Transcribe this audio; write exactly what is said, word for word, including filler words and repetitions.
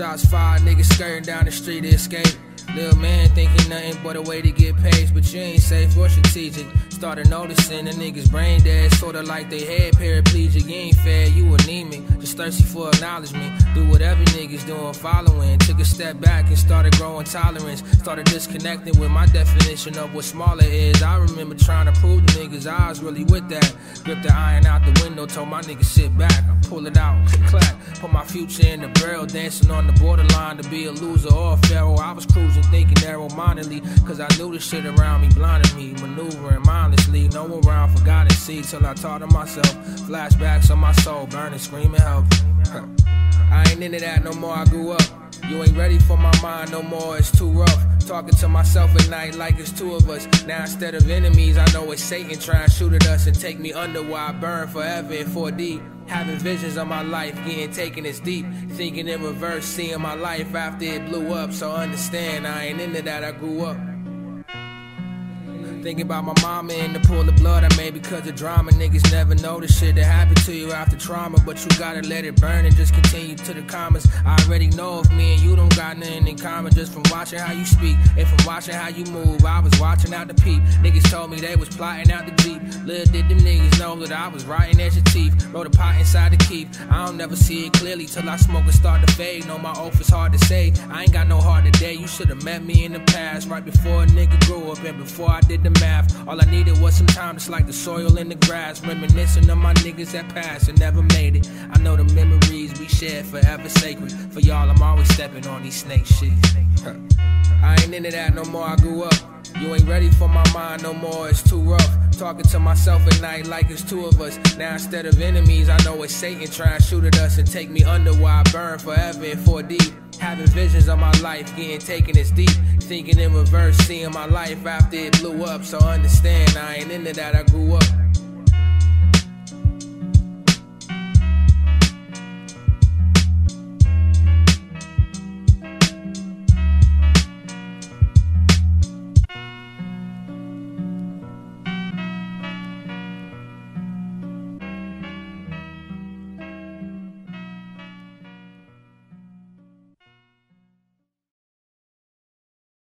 Shots fired, niggas skirting down the street to escape. Little man thinking nothing but a way to get paid, but you ain't safe or strategic. Started noticing the niggas brain dead, sorta like they head paraplegic. You ain't fed, you anemic, just thirsty for acknowledgement. Do whatever niggas doing, following. Took a step back and started growing tolerance. Started disconnecting with my definition of what smaller is. I remember trying to prove to niggas I was really with that. Ripped the iron out the window, told my niggas sit back. I pull it out, clap, put my future in the barrel. Dancing on the borderline to be a loser or a pharaoh. I was cruising, thinking narrow-mindedly, cause I knew this shit around me blinded me, maneuvering mindlessly. No one around forgot to see till I taught on myself. Flashbacks of my soul burning, screaming help. I ain't into that no more, I grew up. You ain't ready for my mind no more, it's too rough. Talking to myself at night like it's two of us. Now instead of enemies, I know it's Satan trying to shoot at us and take me under while I burn forever in four D. Having visions of my life, getting taken as deep. Thinking in reverse, seeing my life after it blew up. So understand, I ain't into that, I grew up. Thinking about my mama in the pool of blood I made because of drama. Niggas never know the shit that happened to you after trauma, but you gotta let it burn and just continue to the commas. I already know if me and you don't got nothing in common, just from watching how you speak and from watching how you move. I was watching out the peep. Niggas told me they was plotting out the Jeep. Little did them niggas know that I was writing at your teeth. Wrote a pot inside the keep. I don't never see it clearly till I smoke and start to fade. Know my oath is hard to say. I ain't got no heart today. You should've met me in the past, right before a nigga grew up and before I did the math. All I needed was some time, just like the soil and the grass. Reminiscing of my niggas that passed and never made it. I know the memories we shared forever sacred. For y'all, I'm always stepping on these snake shit. I ain't into that no more, I grew up. You ain't ready for my mind no more, it's too rough. Talking to myself at night like it's two of us. Now instead of enemies, I know it's Satan trying to shoot at us and take me under while I burn forever in four D. Having visions of my life, getting taken as deep. Thinking in reverse, seeing my life after it blew up. So understand, I ain't into that, I grew up.